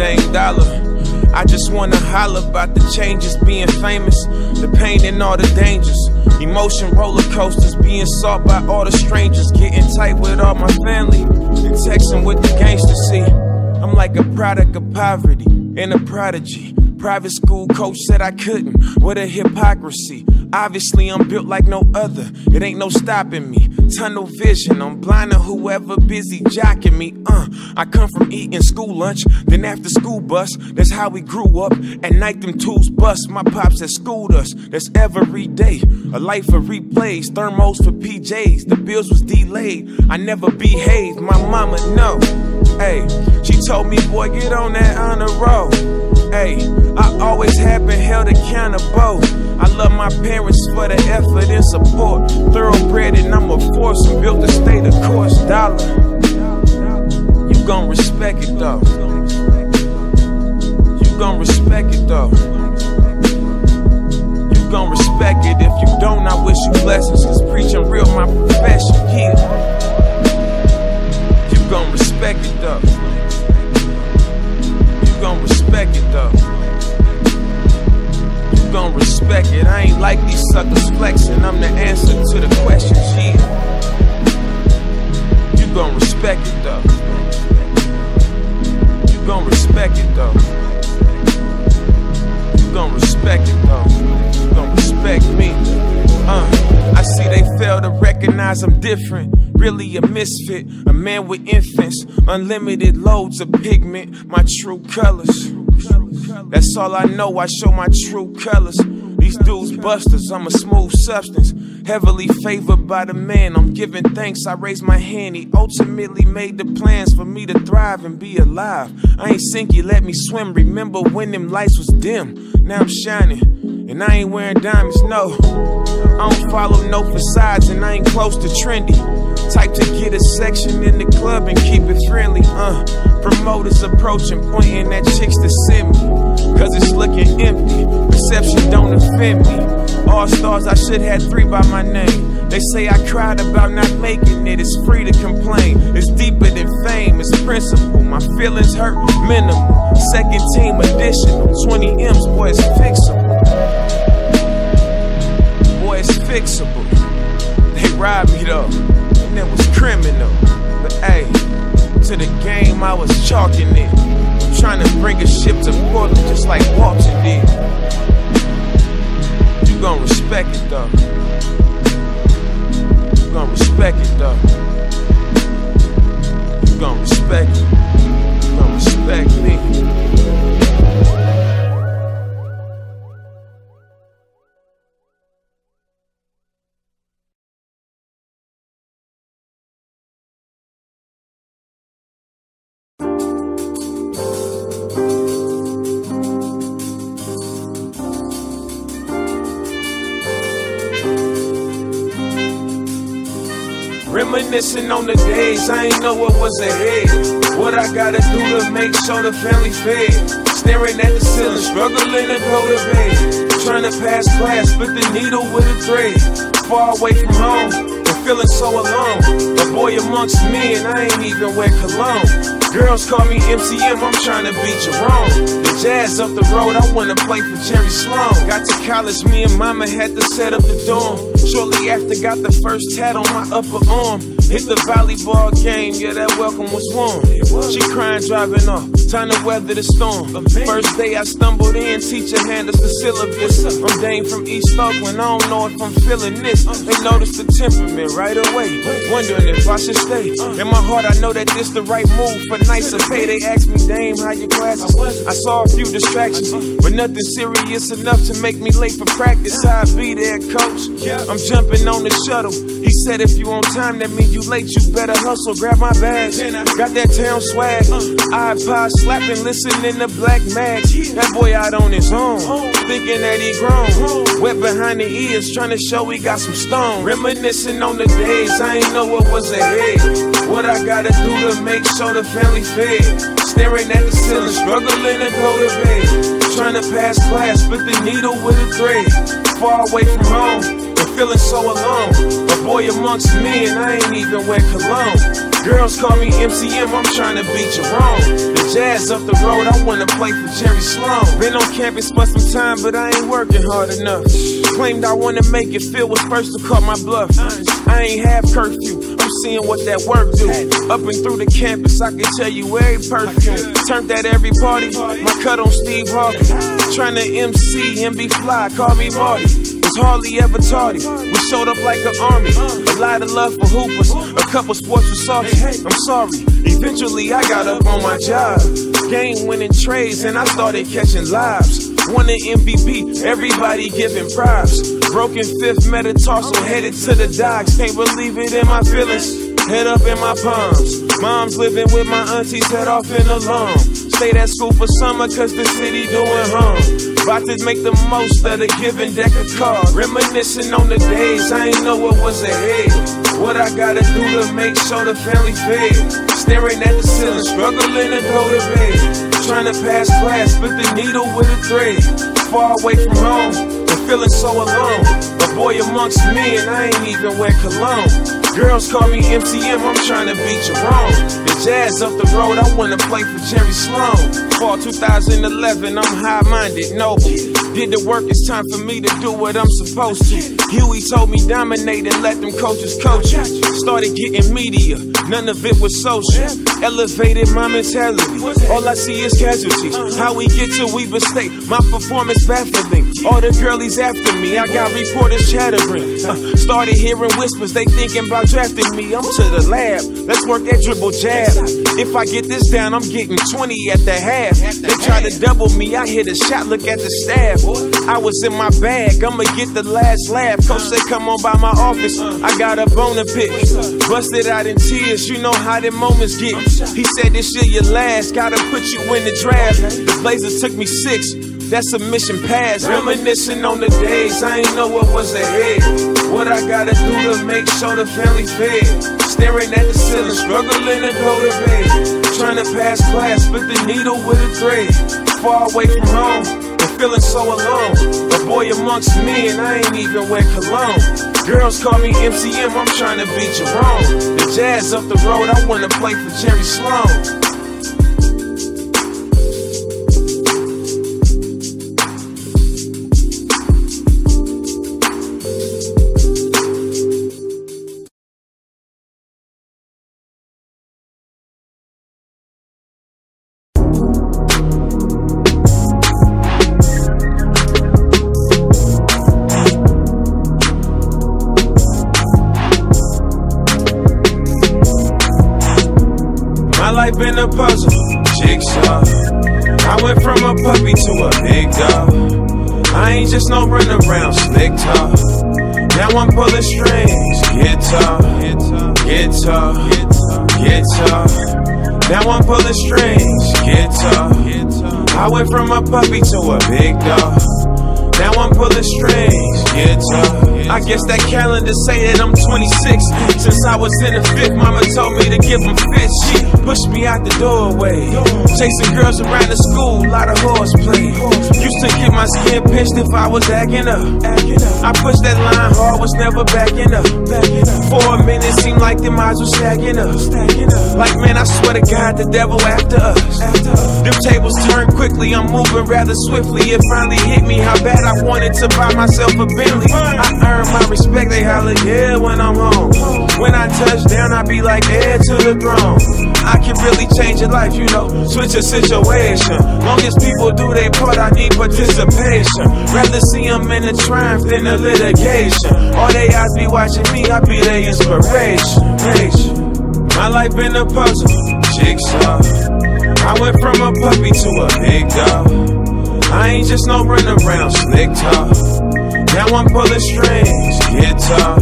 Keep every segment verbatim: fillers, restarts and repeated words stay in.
dang dollar. I just wanna holler about the changes, being famous, the pain and all the dangers, emotion roller coasters, being sought by all the strangers, getting tight with all my family, and texting with the gangsters. See, I'm like a product of poverty and a prodigy. Private school coach said I couldn't. What a hypocrisy. Obviously I'm built like no other. It ain't no stopping me. Tunnel vision, I'm blind to whoever busy jocking me. Uh, I come from eating school lunch, then after school bus. That's how we grew up. At night them tools bust. My pops had schooled us. That's every day. A life of replays, thermos for P Js. The bills was delayed. I never behaved. My mama, no. Hey, she told me, boy, get on that honor roll. Hey, I always have been held accountable. I love my parents for the effort and support. Thoroughbred and I'm a force, and built to stay the course. Dollar, you gon' respect it though. You gon' respect it though. You gon' respect it. If you don't, I wish you blessings, cause preaching real my profession, yeah. You gon' respect it though. You gon' respect it though. Gon' respect it. I ain't like these suckers flexing. I'm the answer to the question, yeah. You gon' respect it though. You gon' respect it though. You gon' respect it though. You gon' respect me. Uh, I see they fail to recognize I'm different. Really a misfit, a man with infants, unlimited loads of pigment, my true colors. That's all I know, I show my true colors. These dudes busters, I'm a smooth substance, heavily favored by the man. I'm giving thanks, I raise my hand. He ultimately made the plans for me to thrive and be alive. I ain't sink, he let me swim. Remember when them lights was dim, now I'm shining, and I ain't wearing diamonds, no. I don't follow no facades, and I ain't close to trendy. Type to get a section in the club and keep it friendly, uh. Promoters approaching, pointing at chicks to send me, cause it's looking empty, reception don't offend me. All stars, I should have three by my name. They say I cried about not making it, it's free to complain. It's deeper than fame, it's principle, my feelings hurt, minimal. Second team additional, twenty M's, boy it's fixable. Boy it's fixable. They robbed me though, and it was criminal, but ayy. To the game, I was chalking it. I'm trying to bring a ship to Portland just like Walton did. You gon' respect it though. You gon' respect it though. You gon' respect it. You gon' respect me. Reminiscing on the days I ain't know what was ahead. What I gotta do to make sure the family fed. Staring at the ceiling, struggling to go to bed. Trying to pass class, but the needle with a thread. Far away from home, and feeling so alone. A boy amongst men, I ain't even wear cologne. Girls call me M C M, I'm trying to beat Jerome. The Jazz up the road, I wanna play for Jerry Sloan. Got to college, me and mama had to set up the dorm. Shortly after, got the first tat on my upper arm. Hit the volleyball game, yeah, that welcome was warm. She crying, driving off, time to weather the storm. First day I stumbled in, teacher handed us the syllabus. I'm Dame from East Oakland, I don't know if I'm feeling this. They noticed the temperament right away, wondering if I should stay. In my heart I know that this the right move for nicer pay. They asked me, Dame, how your classes? I saw a few distractions, but nothing serious enough to make me late for practice. I be there, coach, I'm jumping on the shuttle. He said if you on time, that means you late, you better hustle, grab my badge. Got that town swag, iPod slapping, listening to Black Mag. That boy out on his own, thinking that he grown. Wet behind the ears, trying to show he got some stone. Reminiscing on the days I ain't know what was ahead. What I gotta do to make sure the family fed. Staring at the ceiling, struggling to go to bed. Trying to pass class, but the needle with a thread. Far away from home. feeling so alone. A boy amongst men, I ain't even wear cologne. Girls call me M C M, I'm trying to beat Jerome. The Jazz up the road, I wanna play for Jerry Sloan. Been on campus for some time, but I ain't working hard enough. Claimed I wanna make it, Phil was first to call my bluff. I ain't have curfew, I'm seeing what that work do. Up and through the campus, I can tell you every perfume. Turned that every party, my cut on Steve Harvey. Trying to M C and be fly, call me Marty. Hardly ever tardy, we showed up like an army. A lot of love for hoopers, a couple sports was salty. I'm sorry, eventually I got up on my job. Game winning trades and I started catching lives. Won an M V P, everybody giving props. Broken fifth, metatarsal, headed to the docks. Can't believe it in my feelings, head up in my palms. Mom's living with my aunties, head off in the lawn. Stayed at school for summer cause the city doing harm. About to make the most of the given deck of cards. Reminiscing on the days I ain't know what was ahead. What I gotta do to make sure the family fed. Staring at the ceiling, struggling to go to bed. Trying to pass class, but the needle with a thread. Far away from home, and feeling so alone. A boy amongst men, I ain't even wear cologne. Girls call me M C M, I'm trying to beat Jerome. The Jazz up the road, I wanna play for Jerry Sloan. Fall two thousand eleven, I'm high-minded, noble. Did the work, it's time for me to do what I'm supposed to. Huey told me dominate and let them coaches coach you. Started getting media, none of it was social. Elevated my mentality, all I see is casualties. How we get to Weaver State, my performance baffling. All the girlies after me, I got reporters chattering. uh, Started hearing whispers, they thinking about drafting me. I'm to the lab, let's work that dribble jab. If I get this down, I'm getting twenty at the half. They try to double me, I hit a shot, look at the staff. I was in my bag, I'ma get the last laugh. Coach said come on by my office, I got a bone to pick. Busted out in tears, you know how them moments get. He said this year your last, gotta put you in the draft. The Blazers took me six, that's a mission pass. Reminiscing on the days, I ain't know what was ahead. What I gotta do to make sure the family fed. Staring at the ceiling, struggling to go to bed. Trying to pass class, but the needle with a thread. Far away from home, and feeling so alone. A boy amongst men, I ain't even wear cologne. Girls call me M C M, I'm trying to beat Jerome. The Jazz up the road, I wanna play for Jerry Sloan. Been a puzzle, jigsaw. I went from a puppy to a big dog. I ain't just no run around slick talk. Now I'm pulling strings, guitar, guitar, guitar. Now I'm pulling strings, guitar. I went from a puppy to a big dog. Now I'm pulling strings, guitar. I guess that calendar say that I'm twenty-six. Since I was in the fifth, mama told me to give them fits. She pushed me out the doorway, chasing girls around the school, lot of horseplay. Used to get my skin pinched if I was acting up. I pushed that line hard, was never backing up. For a minute, seemed like them eyes were shagging up. Like man, I swear to God, the devil after us. Them tables turn quickly, I'm moving rather swiftly. It finally hit me how bad I wanted to buy myself a Bentley. I earned my respect, they holler, yeah, when I'm home. When I touch down, I be like heir to the throne. I can really change your life, you know, switch your situation. Long as people do their part, I need participation. Rather see them in the triumph than the litigation. All they eyes be watching me, I be their inspiration. My life been a puzzle, jigsaw. I went from a puppy to a big dog. I ain't just no run around slick talk. Now I'm pulling strings, guitar,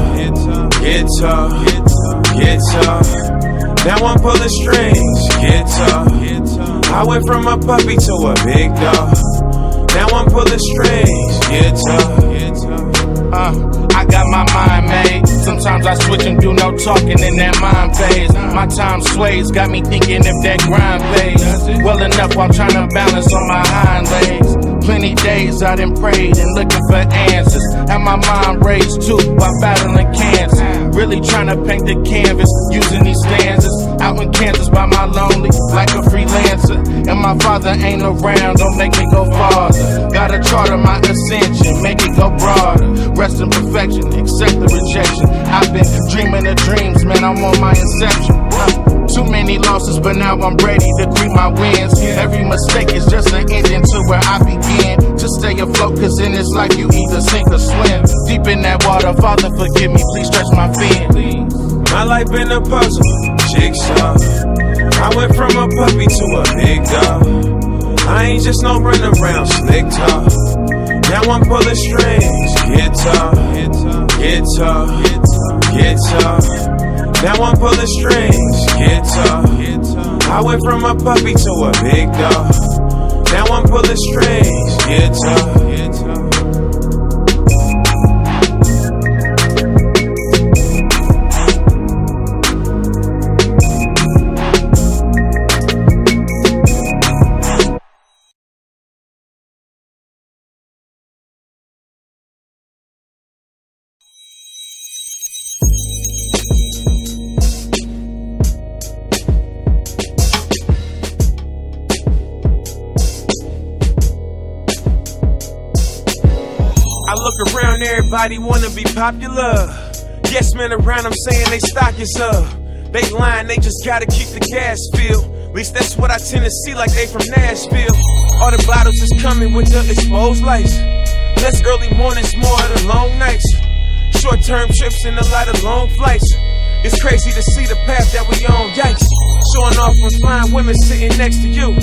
guitar, guitar. Now I'm pulling strings, guitar. I went from a puppy to a big dog. Now I'm pulling strings, guitar. Uh, I got my mind made. Sometimes I switch and do no talking in that mind phase. My time sways, got me thinking if that grind pays well enough while trying to balance on my hind legs. Plenty days I done prayed and looking for answers. Had my mind raised too by battling cancer. Really trying to paint the canvas using these stanzas. Out in Kansas by my lonely, like a freelancer. And my father ain't around, don't make me go farther. Gotta charter my ascension, make it go broader. Rest in perfection, accept the rejection. I've been dreaming of dreams, man, I'm on my inception. Too many losses, but now I'm ready to greet my wins. Every mistake is just an engine to where I begin. To stay afloat, cause in this life you either sink or swim. Deep in that water, Father forgive me, please stretch my fin. My life been a puzzle, jigsaw. I went from a puppy to a big dog. I ain't just no run around, slick talk. Now I'm pulling strings, guitar, guitar, guitar, guitar. Now I'm pulling strings, guitar. I went from a puppy to a big dog. Now I'm pulling strings, guitar. Everybody wanna be popular. Yes, men around them saying they stock is up. They lying, they just gotta keep the gas filled. At least that's what I tend to see, like they from Nashville. All the bottles is coming with the exposed lights. Less early mornings, more of the long nights. Short-term trips and a lot of long flights. It's crazy to see the path that we on, yikes. Showing off with fine women sitting next to you.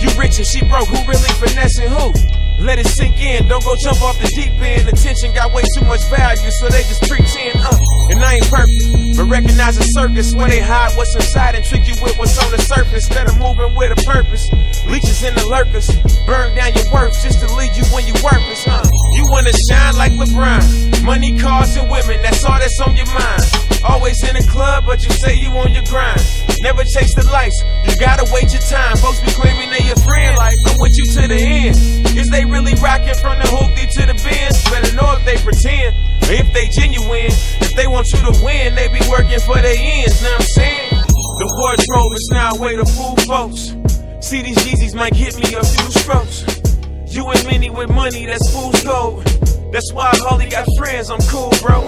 You rich and she broke, who really finessing who? Let it sink in, don't go jump off the deep end. Attention got way too much value, so they just pretend, uh and I ain't perfect, but recognize a circus where they hide what's inside and trick you with what's on the surface. Instead of moving with a purpose, leeches in the lurkers, burn down your worth just to leave you when you worthless, huh? You wanna shine like LeBron, money, cars, and women, that's all that's on your mind. Always in the club, but you say you on your grind. Never chase the lights, you gotta wait your time. Folks be claiming they your friend, like I'm with you to the end. Is they really rocking from the hoopty to the bins? Better know if they pretend, or if they genuine. If they want you to win, they be working for their ends, know what I'm saying? The wardrobe is now a way to fool folks. See, these Yeezys might hit me a few strokes. You and many with money, that's fool's gold. That's why I hardly got friends, I'm cool, bro.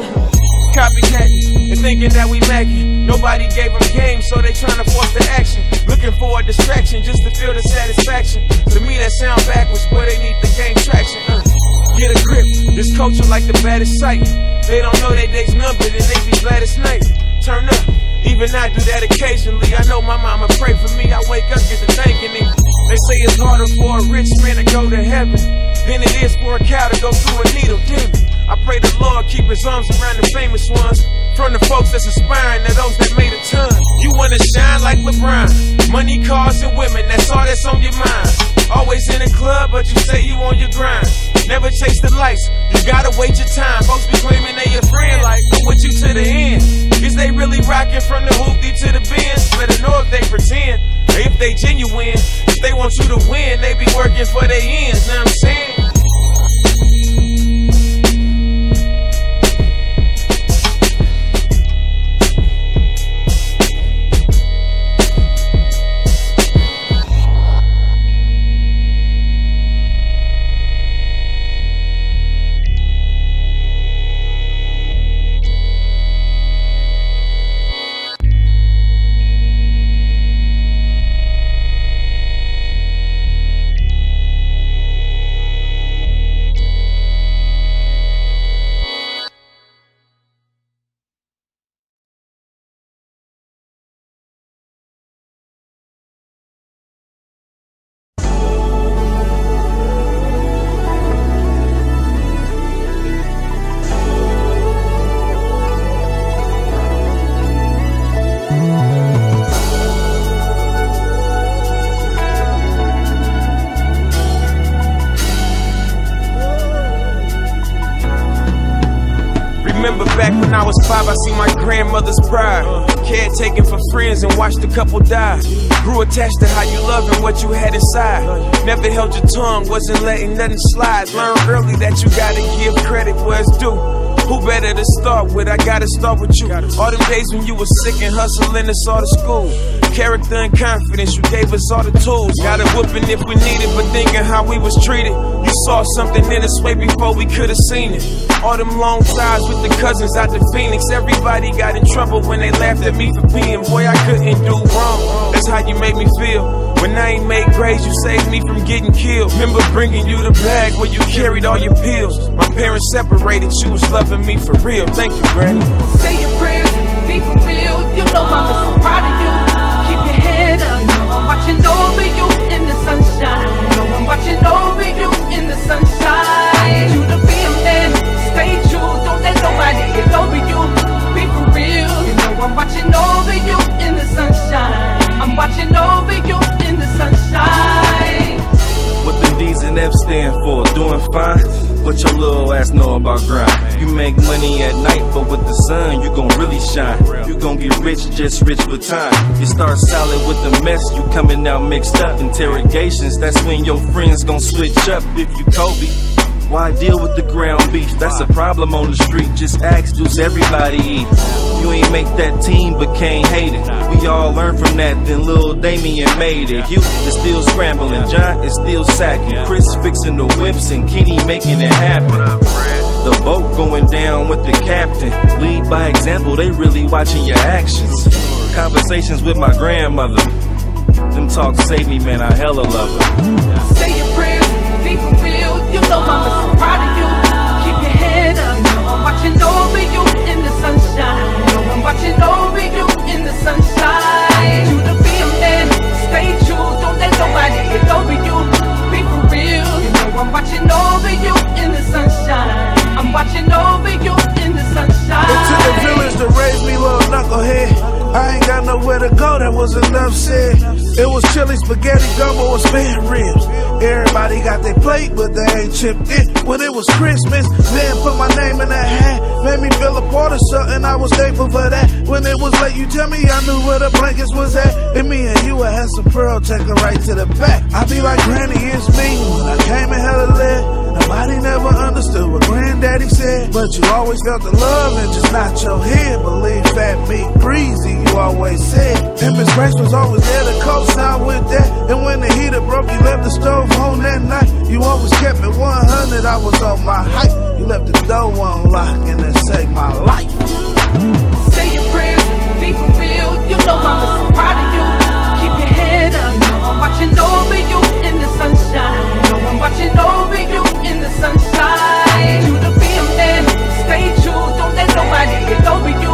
Copycatting and thinking that we macking. Nobody gave them game, so they trying to force the action. Looking for a distraction just to feel the satisfaction. To me that sound backwards, but they need the game traction. uh. Get a grip, this culture like the baddest sight. They don't know that day's numbered and they be glad it's night. Turn up, even I do that occasionally. I know my mama pray for me, I wake up, get to thinking it. They say it's harder for a rich man to go to heaven than it is for a cow to go through a needle, damn. I pray the Lord keep his arms around the famous ones, from the folks that's aspiring to those that made a ton. You wanna shine like LeBron, money, cars, and women, that's all that's on your mind. Always in the club, but you say you on your grind. Never chase the lights, you gotta wait your time. Folks be claiming they your friend, like I'm with you to the end. Is they really rocking from the hoopty to the bins? Better know if they pretend, or if they genuine. If they want you to win, they be working for their ends, know what I'm saying? was five, I seen my grandmother's pride. Caretaking for friends and watched a couple die. Grew attached to how you love and what you had inside. Never held your tongue, wasn't letting nothing slide. Learned early that you gotta give credit where it's due. Who better to start with? I gotta start with you. All them days when you were sick and hustling us all to school. Character and confidence, you gave us all the tools. Got a whooping if we needed, but thinking how we was treated. You saw something in us way before we could have seen it. All them long sides with the cousins out to Phoenix. Everybody got in trouble when they laughed at me for being. Boy, I couldn't do wrong. That's how you make me feel. When I ain't made grades, you saved me from getting killed. Remember bringing you the bag where you carried all your pills. My parents separated, you was loving me for real. Thank you, Granny. Say your prayers, be for real. You know mama's so proud of you. Keep your head up. I'm watching over you in the sunshine. No, I'm watching over you in the sunshine. You to be a man, stay true. Don't let nobody get over you. Be for real. You know I'm watching over you in the sunshine. I'm watching over you in the sunshine. What the D's and F stand for? Doing fine. What your little ass know about grind? You make money at night, but with the sun, you gon' really shine. You gon' get rich, just rich with time. You start solid with the mess, you coming out mixed up. Interrogations, that's when your friends gon' switch up. If you Kobe, why deal with the ground beef? That's a problem on the street. Just ask, does everybody eat? You ain't make that team, but can't hate it. We all learned from that, then little Damian made it. You is still scrambling, John is still sacking. Chris fixing the whips and Kenny making it happen. The boat going down with the captain. Lead by example, they really watching your actions. Conversations with my grandmother. Them talks save me, man, I hella love her. Say your prayers, be for real. You know mama's so proud of you. Keep your head up. I'm watching over you in the sunshine. No, I'm watching over you in the sunshine. You to be a man, stay true. Don't let nobody get over you. Be for real. You know I'm watching over you in the sunshine. I'm watching over you in the sunshine. Into the village to raise me, little knucklehead. I ain't got nowhere to go, that was enough said. It was chili, spaghetti, gumbo, and spare ribs. Everybody got their plate, but they ain't chipped in. When it was Christmas, man put my name in that hat. Made me feel a part of something, I was thankful for that. When it was late, you tell me I knew where the blankets was at. And me and you, I had some pearl, take her right to the back. I be like, Granny, it's me, when I came in hella lit. Nobody never understood what Granddaddy said, but you always felt the love and just not your head. Believe Fat Meat Breezy, you always said. And Miss Grace was always there to co-sign with that. And when the heater broke, you left the stove on that night. You always kept it one hundred, I was on my hype. You left the door unlocked and that saved my life. Say your prayers, be for real. You know mama's so proud of you. Keep your head up, I'm watching over you in the sunshine. No, I'm watching over you in the sunshine. You to be a man, stay true. Don't let nobody get over you.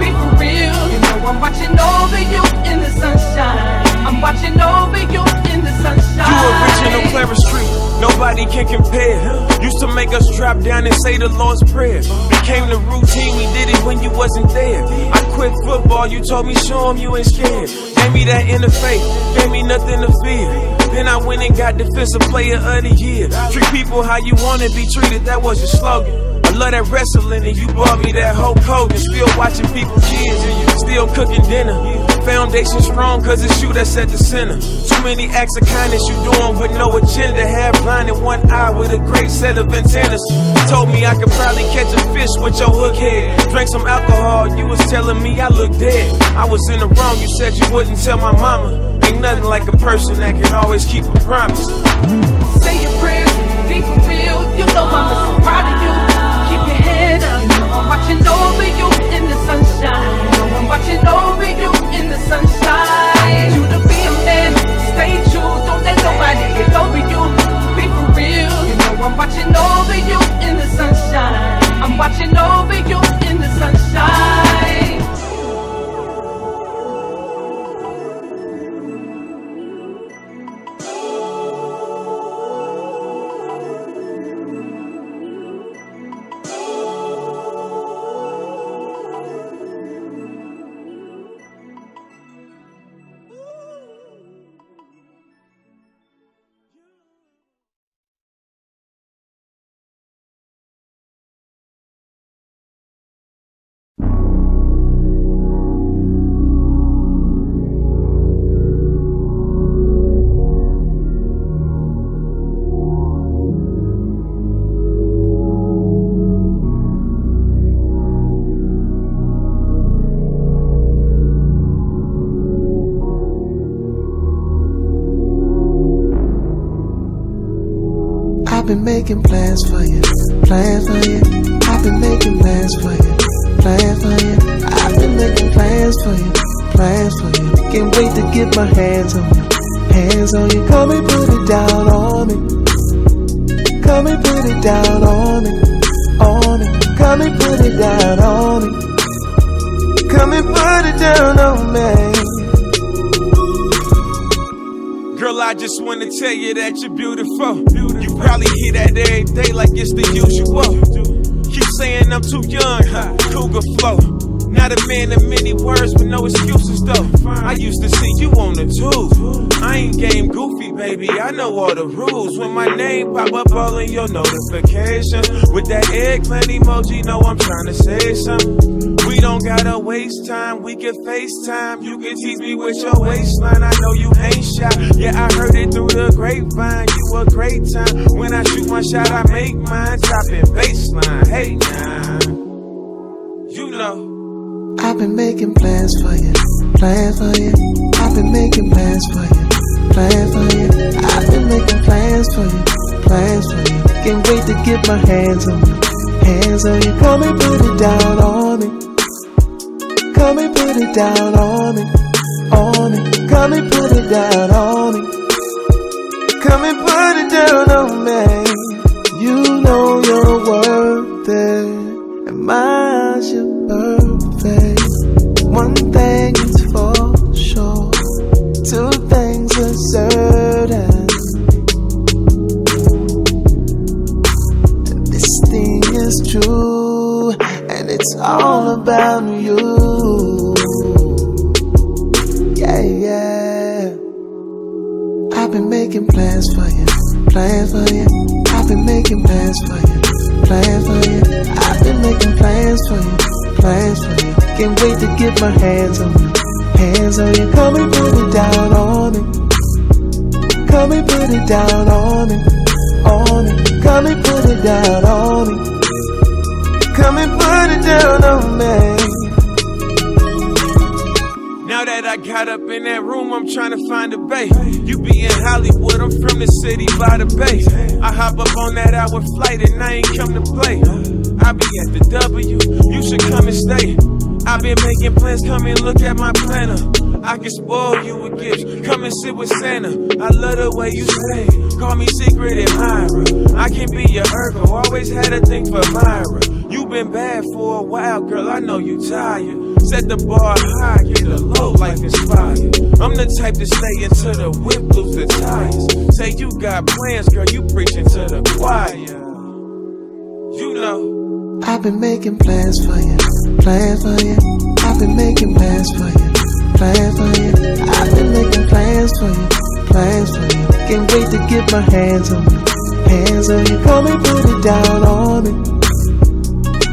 Be for real. You know I'm watching over you in the sunshine. I'm watching over you in the sunshine. You original Clarence Street, nobody can compare. Used to make us drop down and say the Lord's Prayer. Became the routine, we did it when you wasn't there. I quit football, you told me show them you ain't scared. Gave me that inner faith, gave me nothing to fear. Then I went and got Defensive Player of the Year. Treat people how you want to be treated, that was your slogan. I love that wrestling and you bought me that whole coat. And still watching people kids and you still cooking dinner. Foundation strong cause it's you that's at the center. Too many acts of kindness you doing with no agenda. Half blind in one eye with a great set of antennas. You told me I could probably catch a fish with your hook head. Drank some alcohol, you was telling me I looked dead. I was in the wrong, you said you wouldn't tell my mama. Ain't nothing like a person that can always keep a promise. Say your prayers, be for real. You know mama's so proud of you. Keep your head up. I'm watching over you in the sunshine. No, I'm watching over you in the sunshine. You to be a man, stay true. Don't let nobody get over you. Be for real. You know I'm watching over you in the sunshine. I'm watching over you in the sunshine. been making plans for you, plans for you. I've been making plans for you, plans for you. I've been making plans for you, plans for you. Can't wait to get my hands on you, hands on you. Come and put it down on me, come and put it down on me, on me. Come and put it down on me, come and put it down on me. Girl, I just wanna tell you that you're beautiful. You probably hear that every day like it's the usual. Keep saying I'm too young, cougar flow. Not a man of many words, but no excuses though. I used to see you on the tube. I ain't game goofy, baby, I know all the rules. When my name pop up all in your notification, with that eggplant emoji, know I'm trying to say something. We don't gotta waste time, we can FaceTime. You can tease me with your waistline, I know you ain't shy. Yeah, I heard it through the grapevine, you a great time. When I shoot my shot, I make mine, dropping baseline. Hey, nah, you know I've been making plans for you, plans for you. I've been making plans for you, plans for you. I've been making plans for you, plans for you. Can't wait to get my hands on you, hands on you. Come and put it down on me, come and put it down on me, on me. Come and put it down on me, come and put it down on me. You know you're worth it, and mine's your birthday. One thing is for sure, two things are certain. This thing is true, and it's all about you. Yeah, yeah. I've been making plans for you, plans for you. I've been making plans for you, plans for you. I've been making plans for you, plans for you. Can't wait to get my hands on you, hands on you. Come and put it down on me, come and put it down on me, on me. Come and put it down on me, come and put it down on me. Now that I got up in that room, I'm trying to find a babe. You be in Hollywood, I'm from the city by the bay. I hop up on that hour flight and I ain't come to play. I be at the W, you should come and stay. I've been making plans, come and look at my planner. I can spoil you with gifts, come and sit with Santa. I love the way you say, call me secret admirer. I can be your ergo, always had a thing for Myra. You been bad for a while, girl, I know you tired. Set the bar high, get a low, life inspired. I'm the type to stay until the whip loops the tires. Say you got plans, girl, you preaching to the choir. You know I've been making plans for you, plans for you. I've been making plans for you, plans for you. I've been making plans for you, plans for you. Can't wait to get my hands on you, hands on you. Come and put it down on me,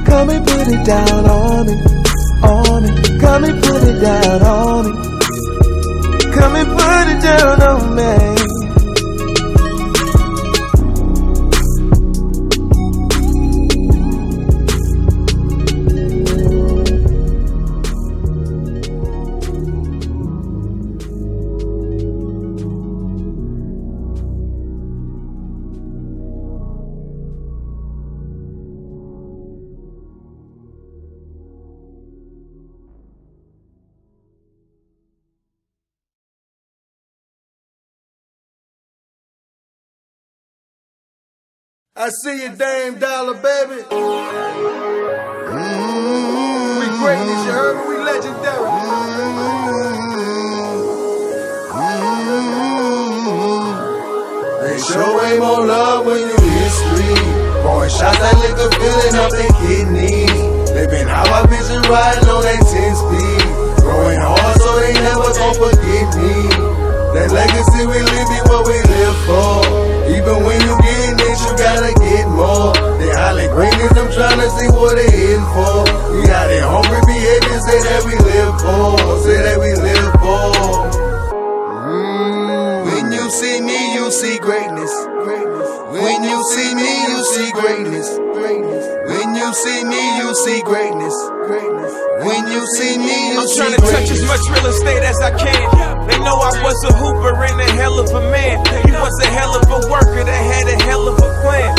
come and put it down on me, on me. Come and put it down on me, come and put it down on me. I see you, Dame Dollar, baby. Mm-hmm. We greatness, you heard me? We legendary. Mm-hmm. Mm-hmm. They sure ain't more love when you history. Boy, shot that liquor, filling up their kidneys. They been how I vision riding on that ten speed. Growing hard so they never gon' forget me. That legacy we live be what we live for. Even when you get it, you gotta get more. They hollering greatness, I'm tryna see what they in for. We out there hungry behaviors, say that we live for, say that we live for. Mm. When you see me, you see greatness. When you see me, you see greatness. When you see me, you see greatness. When you see me, you see greatness. I'm tryna touch as much real estate as I can. They know I was a hooper and a hell of a man. He was a hell of a worker that had a hell of a plan.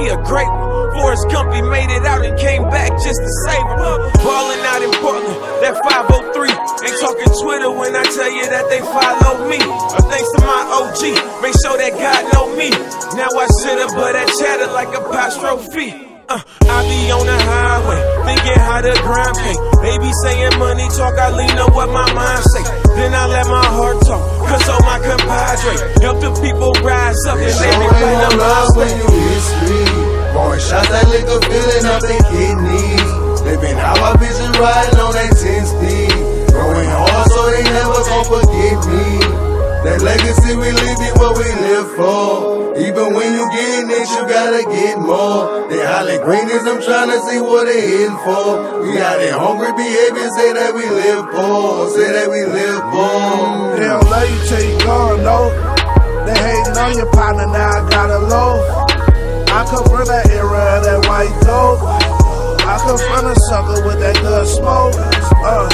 he a great one. Forrest Gump, he made it out and came back just to save him. Ballin' out in Portland, that five oh three. Ain't talking Twitter when I tell you that they follow me. Or thanks to my O G, make sure that God know me. Now I should've, but I chatter like a apostrophe. Uh, I be on the highway, thinking how to grind pay. They be saying money talk, I lean on what my mind say. Then I let my heart talk, cause all my compadre help the people rise up and they be playing love when you hit street. Pouring shots that liquor, filling up their kidneys. Living how I vision, riding on that ten speed. Growing hard so they never gon' forget me. That legacy we live is what we live for. Even when you gettin' it, you gotta get more. They hollin' green as I'm tryna see what they hitting for. We out there hungry behavior, say that we live for, say that we live for. They don't love you till you gone, no. They hatin' on your partner, now I gotta loaf. I come from that era of that white dope. I come from a sucker with that good smoke. Uh,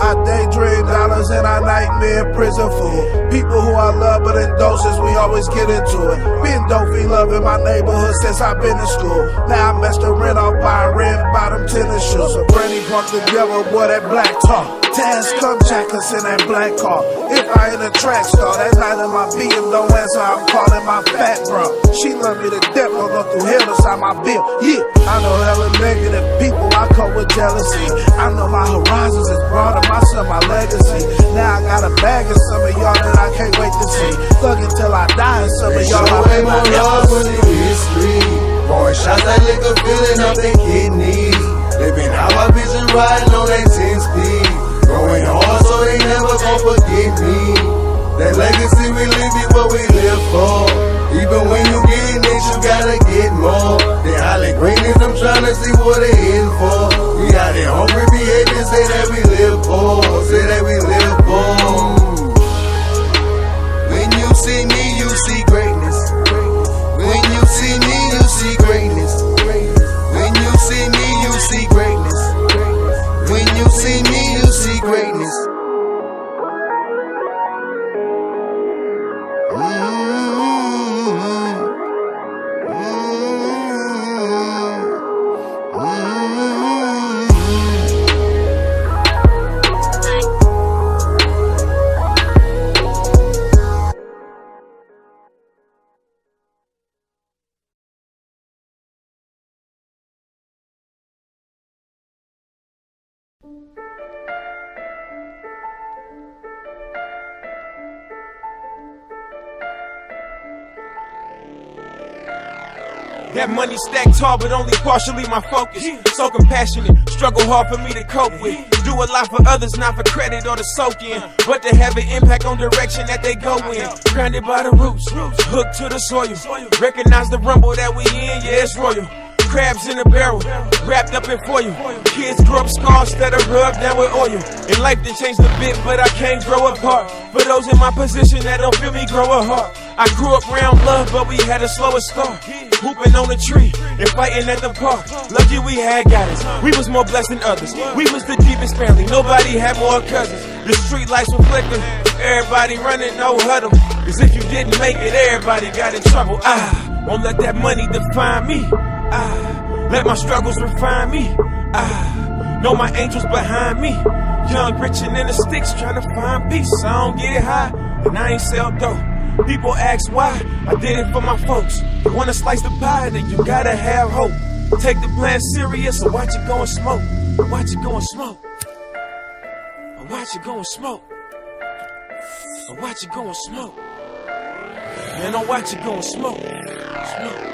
I daydream dollars and I nightmare prison food. People who I love, but in doses, we always get into it. Been dopey loving my neighborhood since I've been in school. Now I messed the rent off by red bottom tennis shoes. So Brandy parked together, boy, that black talk. Taz come check us in that black car. If I ain't a track star, that night in my B M don't answer, I'm calling my fat bro. She love me to death, I'll go through hell inside my bill. Yeah, I know hella negative people, I cope with jealousy. I know my horizons is broader, myself, my legacy. Now I got a bag of some of y'all that I can't wait to see. Thug it till I die, some of y'all I ain't my love when it is free. Pouring shots that liquor, filling up their kidneys. Living how I vision, riding on that ten speed. Growing hard so they never gon' forget me. That legacy we live is what we live for. Even when you gettin' it, you gotta get more. They hollin' green as I'm tryna see what they in for. We out there hungry behavior, say that we live for, say that we live for. When you see me, you see greatness. When you see me, you see greatness. When you see me, you see greatness. When you see me, you see greatness. Mm-hmm. Mm-hmm. Mm-hmm. That money stacked tall, but only partially my focus. So compassionate, struggle hard for me to cope with. Do a lot for others, not for credit or to soak in, but to have an impact on direction that they go in. Grounded by the roots, hooked to the soil. Recognize the rumble that we in, yeah, it's royal. Crabs in a barrel, wrapped up in foil. Kids grow up scars that are rubbed down with oil. And life done changed a bit, but I can't grow apart. For those in my position that don't feel me grow a heart. I grew up round love, but we had a slower start. Hooping on a tree and fighting at the park. Lucky we had guidance, we was more blessed than others. We was the deepest family, nobody had more cousins. The street lights were flickering, everybody running, no huddle. Cause if you didn't make it, everybody got in trouble. I won't let that money define me. I let my struggles refine me. I know my angels behind me. Young, rich, and in the sticks, trying to find peace. I don't get it high, and I ain't sell dope. People ask why, I did it for my folks. You want to slice the pie, then you gotta have hope. Take the plan serious, or watch it go and smoke. Or watch it go and smoke. Or watch it go and smoke. Or watch it go and smoke. Man, don't watch it go and smoke. Smoke.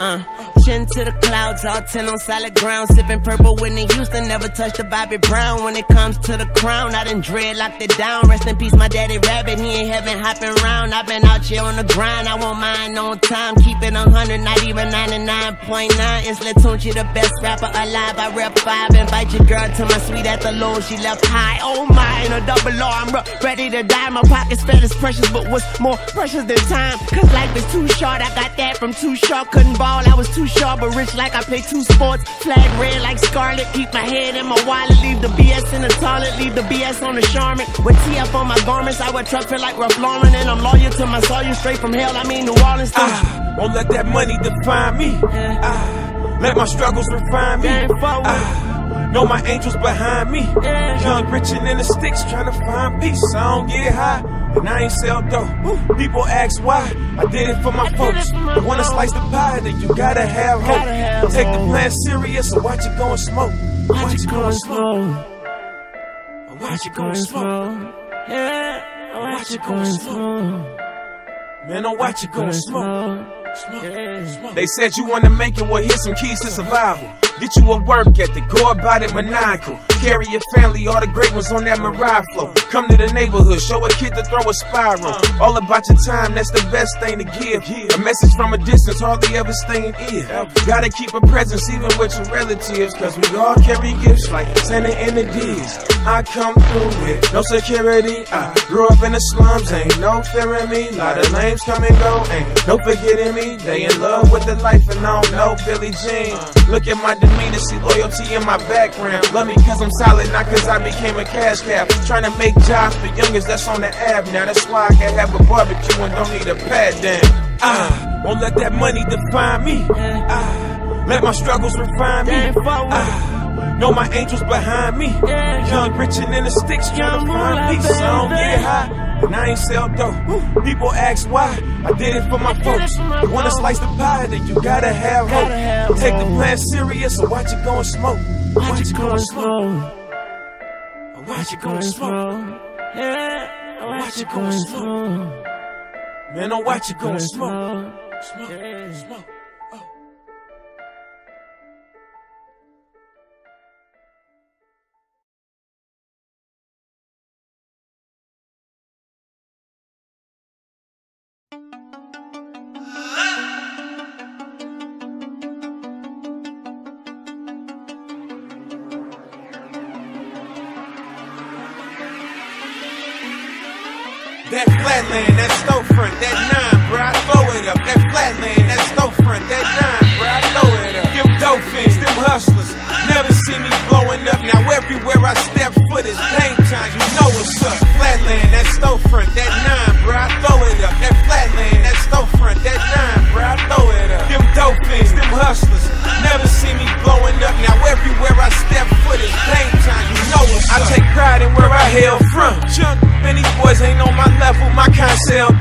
Uh, chin to the clouds, all ten on solid ground. Sipping purple Whitney Houston, never touched the Bobby Brown. When it comes to the crown, I done dreadlocked it down. Rest in peace, my daddy Rabbit, he ain't heaven hopping round. I been out here on the grind, I won't mind on time. Keep it a hundred, not even ninety-nine point nine. It's Latunchi, the best rapper alive, I rep five. Invite your girl to my suite at the low, she left high. Oh my, in a double R, I'm ready to die. My pocket's fat as precious, but what's more precious than time? Cause life is too short, I got that from Too Short. Couldn't ball, I was too sharp, but rich like I play two sports. Flag red like scarlet, keep my head in my wallet. Leave the B S in the toilet, leave the B S on the Charmin. With T F on my garments, I would truck feel like Ralph Lauren. And I'm loyal to my soil, straight from hell, I mean New Orleans. Won't let that money define me. I let my struggles refine me. I know my angels behind me. Young, rich, and in the sticks, trying to find peace. I don't get high, and I ain't sell dough. People ask why. I did it for my folks. You wanna slice the pie, then you gotta have hope. Take the plan serious, or watch it go and smoke. Watch it go and smoke. Watch it go and smoke. Yeah, watch it go and smoke. Man, don't watch it go and smoke. They said you wanna make it, well here's some keys to survival. Get you a work ethic, go about it maniacal. Carry your family, all the great ones on that Mariah flow. Come to the neighborhood, show a kid to throw a spiral. All about your time, that's the best thing to give. A message from a distance, hardly ever staying in. Gotta keep a presence even with your relatives, cause we all carry gifts like Santa and the D's. I come through with no security. I grew up in the slums, ain't no fear in me. Lot of lames come and go, ain't no forgetting me. They in love with the life and I don't know Billie Jean. Look at my demeanor, see loyalty in my background. Love me cause I'm solid, not cause I became a cash cow. Trying to make jobs for youngers that's on the app now. That's why I can have a barbecue and don't need a pad down. I won't let that money define me. I let my struggles refine me. I know my angels behind me. Young, rich, and in the sticks, trying to find peace. I don't get high, and I ain't sell dough. People ask why. I did it for my folks. You wanna slice the pie, then you gotta have hope. Take the plan serious, or watch it go and smoke. Watch it go and smoke. Watch it go and smoke. Yeah, watch it go and smoke. Man, don't watch it go and smoke. Smoke, smoke. That flatland, that storefront, that nine, bro, I throw it up. That flatland, that storefront, that nine, bro, I throw it up. Them dope fiends, them hustlers, never see me blowing up. Now everywhere I step foot is game time, you know what's up. Flatland, that storefront, that nine, bro, I throw it up. That flatland, that storefront, that nine, bro, I throw it up. Them dope fiends, them hustlers, never see me blowing up. Now everywhere I step foot is game time, you know what's up. I take pride in where I hail from. Many boys ain't on my level, my concept.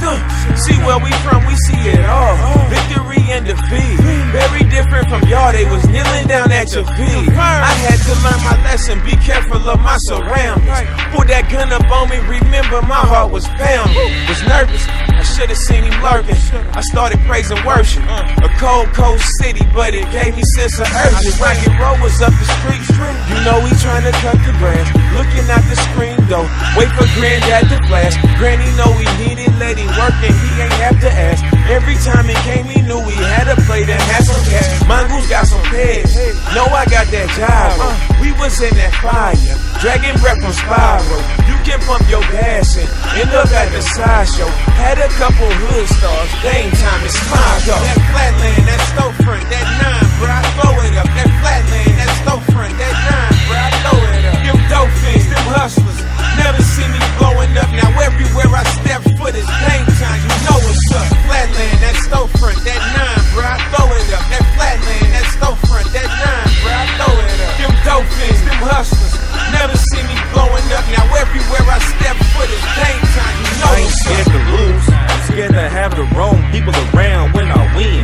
See where we from, we see it all. Victory and defeat, very different from y'all. They was kneeling down at your feet. I had to learn my lesson, be careful of my surroundings. Pulled that gun up on me, remember my heart was pounding. Was nervous, I should've seen him lurking. I started praising worship. A cold, cold city, but it gave me sense of urgency. Rock and roll was up the street. You know we tryna cut the grass, looking out the screen though. Wait for grand at the blast. Granny know he needed, let him work and he ain't have to ask. Every time he came he knew he had to play that had some cash. Mongoose got some heads, no I got that gyro. We was in that fire, dragging breath from spiral. You can pump your gas and end up at the sideshow. Had a couple hood stars, game time is my go. That flatland, that storefront, that nine, bro, I throw it up. That flatland, that storefront, that nine, bro, I throw it up. Them dope fiends, them hustlers, never see me blowing up. Now everywhere I step foot is game time, you know what's up. Flatland, that storefront, that nine, bro, I throw it up. That flatland, that storefront, that nine, bro, I throw it up. Them dope fiends, them hustlers, never see me blowing up. Now everywhere I step foot is game time, you know what's up. I ain't scared to lose, I'm scared to have the wrong people around when I win.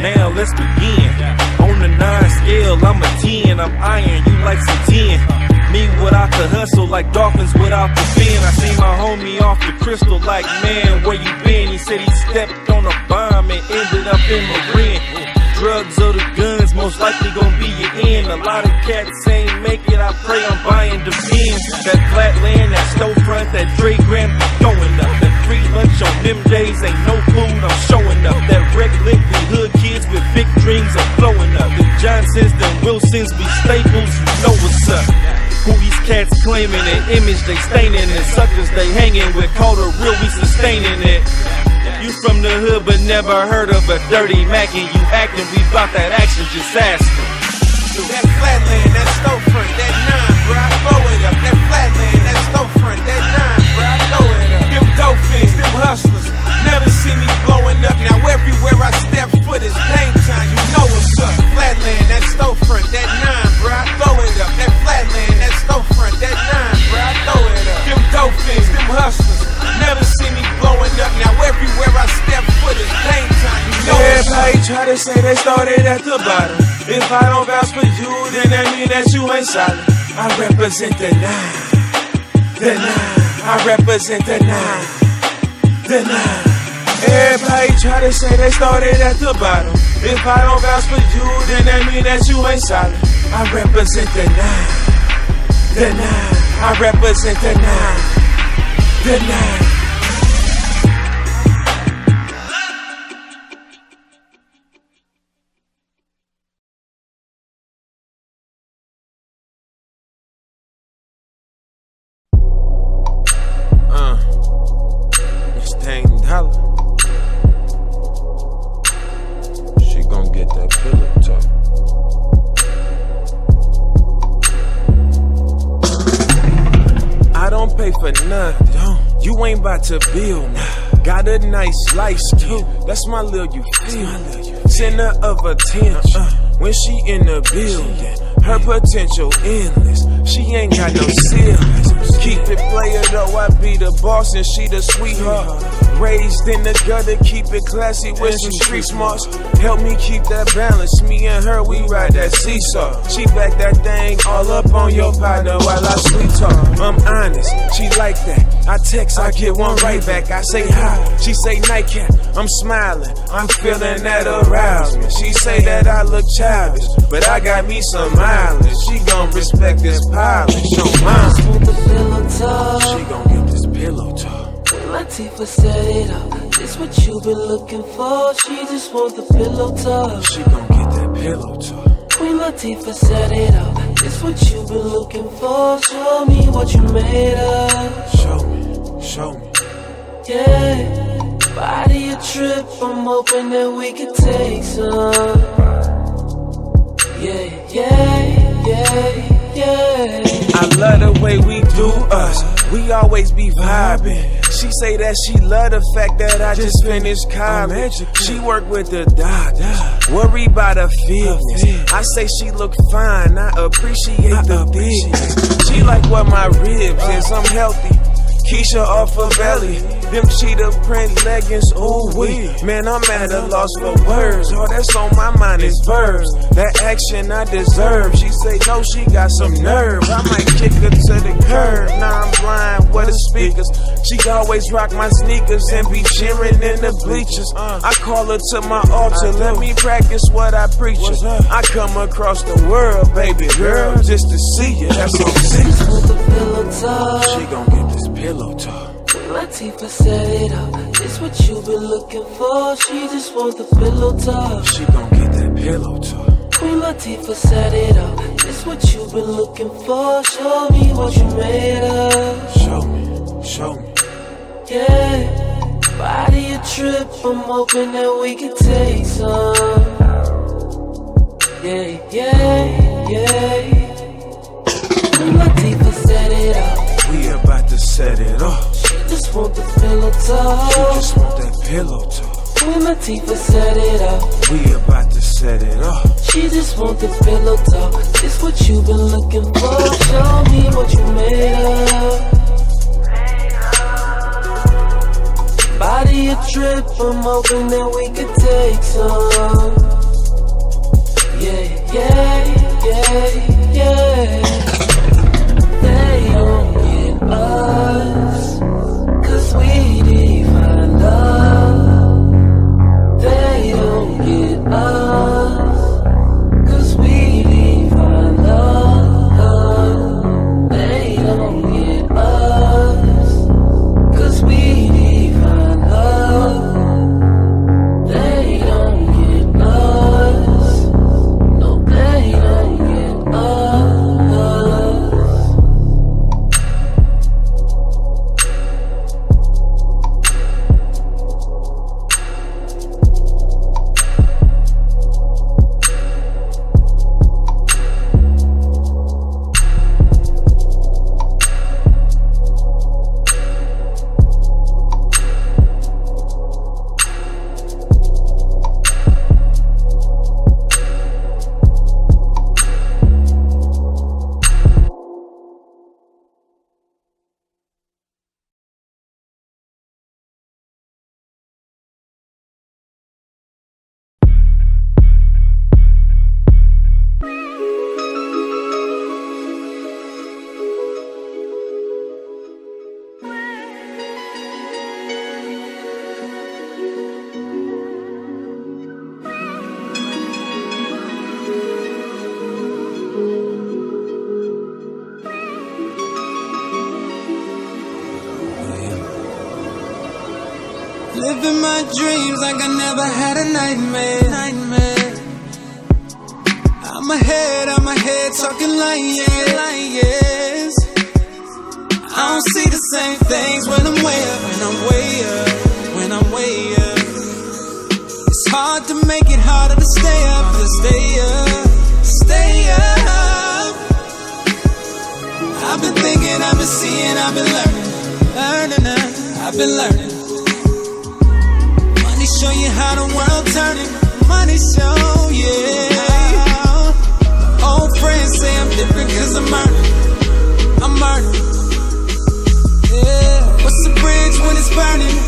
Now let's begin. On the nine scale, I'm a ten, I'm iron, you like some ten. Me without the hustle, like dolphins without the fin. I seen my homie off the crystal, like, man, where you been? He said he stepped on a bomb and ended up in Marin. Drugs or the guns, most likely gonna be your end. A lot of cats ain't make it, I pray I'm buying the pins. That flatland, that storefront, that Dre Graham be going up. That free lunch on them days, ain't no food, I'm showing up. That wreck link, we hood kids with big dreams are blowing up. The Johnsons, the Wilsons, we staples, you know what's up. Who these cats claiming an image they staining it. Suckers they hanging with, call the real, we sustaining it. You from the hood but never heard of a dirty Mac, and you acting, we bout that action, just ask them. That flatland, that storefront, that nine, bro, I throw it up. That flatland, that storefront, that nine, bro, I throw it up. Them dope fiends, them hustlers, never see me blowing up. Now everywhere I step they say they started at the bottom. If I don't vouch for you, then that mean that you ain't solid. I represent the nine, the nine. I represent the nine, the nine. Everybody try to say they started at the bottom. If I don't vouch for you, then that mean that you ain't solid. I represent the nine, the nine. I represent the nine, the nine. To build, got a nice lifestyle. That's my little you feel. Center of attention when she in the building. Her potential endless. She ain't got no ceilings. Keep it player though, I be the boss and she the sweetheart. Raised in the gutter, keep it classy with some street smarts. Help me keep that balance. Me and her, we ride that seesaw. She back that thing all up on your partner while I sweet talk. I'm honest, she like that. I text, I get one right back. I say hi, she say nightcap. I'm smiling, I'm feeling that arousement. She say that I look childish, but I got me some mileage. She gon' respect this polish. No mind. She gon' get this pillow talk. My teeth set it up. This what you been looking for. She just wants the pillow talk. She gon' get that pillow talk. Queen Latifah set it up. It's what you been looking for. Show me what you made of. Show me, show me. Yeah, body a trip. I'm hoping that we can take some. Yeah, yeah, yeah, yeah. I love the way we do us. We always be vibing. She say that she love the fact that I just finished college. She work with the doctor, worry about her fitness. I say she look fine, I appreciate the bitch. She like what my ribs is, I'm healthy. Keisha off her belly, them cheetah print leggings, ooh wee. Man, I'm at a loss for words, all that's on my mind is verbs. That action I deserve, she say no, she got some nerve. I might kick her to the curb, now I'm blind with the speakers. She always rock my sneakers and be cheering in the bleachers. I call her to my altar, let me practice what I preach. I come across the world, baby girl, just to see you, that's all I'm saying. She gon' get this pillow. My teeth set it up. It's what you been looking for. She just wants the pillow talk. She gon' get that pillow talk. Queen Latifah set it up. It's what you been looking for. Show me what you made of. Show me, show me. Yeah, body a trip. I'm hoping that we can take some. Yeah, yeah, yeah. Queen Latifah set it up. We about to set it off. She just want the pillow talk. She just want that pillow talk. Queen Latifah set it off. We about to set it off. She just want the pillow talk. It's what you been looking for. Show me what you made of. Body a trip. I'm hoping that we could take some. Yeah, yeah, yeah, yeah. They don't us, cause we define love. They don't get us, cause we define love. They don't get us, cause we define love. They don't get us, no, they living my dreams like I never had a nightmare, nightmare. I'm ahead, I'm ahead, talking like yeah, like yes. I don't see the same things when I'm way up, when I'm way up, when I'm way up. It's hard to make it harder to stay up, to stay up, stay up. I've been thinking, I've been seeing, I've been learning, learning, uh, I've been learning. Show you how the world turning, money show, yeah. Old friends say I'm different cause I'm earning, I'm earning, yeah. What's the bridge when it's burning?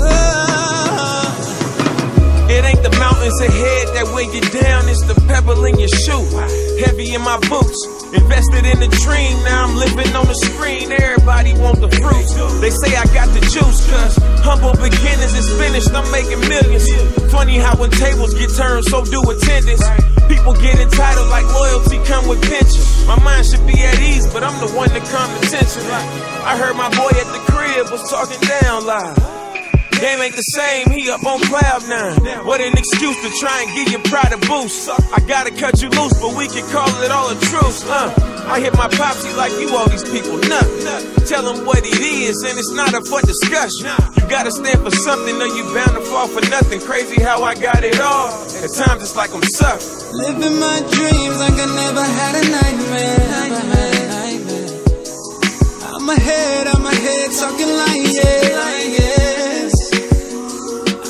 Oh. It ain't the mountains ahead that weigh you down, it's the pebble in your shoe. Heavy in my boots. Invested in the dream, now I'm living on the screen. Everybody want the fruits. They say I got the juice, cause humble beginnings is finished, I'm making millions. Funny how when tables get turned, so do attendance. People get entitled like loyalty come with pension. My mind should be at ease, but I'm the one that come to tension. I heard my boy at the crib was talking down live. Game ain't the same, he up on cloud nine. What an excuse to try and get your pride a boost. I gotta cut you loose, but we can call it all a truce. uh, I hit my popsy like you all these people nuts. Tell him what it is and it's not up for discussion. You gotta stand for something or you bound to fall for nothing. Crazy how I got it all, at times it's like I'm sucked. Living my dreams like I never had a nightmare, nightmare, nightmare. I'm ahead, I'm ahead, talking like yeah, like yeah.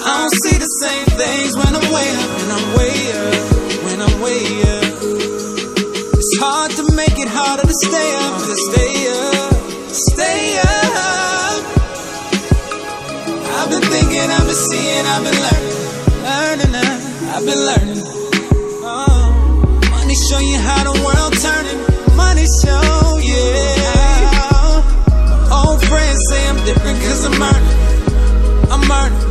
I don't see the same things when I'm way up, when I'm way up, when I'm way up. It's hard to make it harder to stay up, to stay up, stay up. I've been thinking, I've been seeing, I've been learning, learning, uh, I've been learning. Oh. Money show you how the world turning, money show, yeah. Old friends say I'm different cause I'm earning, I'm earning.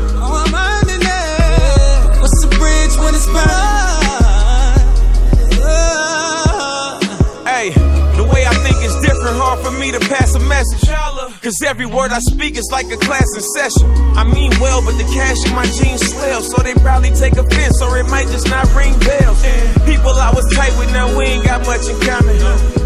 When it's burned. Hey, the way I think is different, hard for me to pass a message. Cause every word I speak is like a class in session. I mean well, but the cash in my jeans swell, so they probably take offense, or it might just not ring bells. People I was tight with, now we ain't got much in common.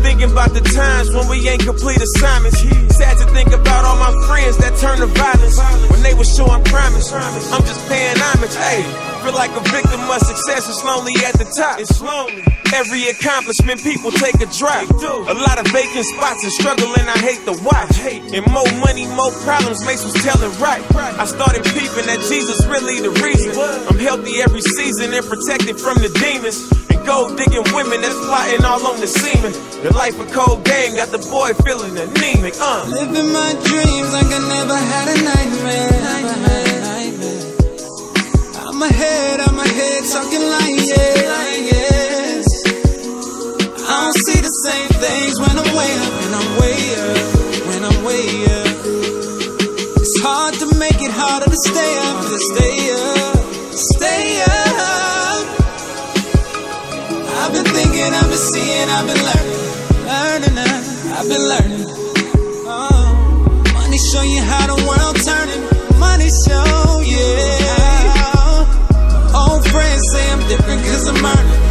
Thinking about the times when we ain't complete assignments. Sad to think about all my friends that turned to violence when they were showing promise. I'm just paying homage, hey. Feel like a victim of success, it's lonely at the top. It's lonely. Every accomplishment, people take a drop. A lot of vacant spots and struggling, I hate to watch. And more money, more problems, makes us tell it right. I started peeping that Jesus really the reason. I'm healthy every season and protected from the demons. And gold digging women that's plotting all on the semen. The life of cold game got the boy feeling anemic. Uh. Living my dreams like I never had a nightmare. nightmare. I'm ahead, I'm ahead, talking like yeah, like yes. I don't see the same things when I'm way up, when I'm way up, when I'm way up. It's hard to make it harder to stay up, to stay up, stay up. I've been thinking, I've been seeing, I've been learning, learning, uh, I've been learning. Oh. Money show you how the world turning, money show, yeah. Friends say I'm different cause I'm earning.